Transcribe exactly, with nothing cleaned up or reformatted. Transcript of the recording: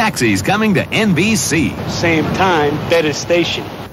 Taxi's coming to N B C. Same time, better station.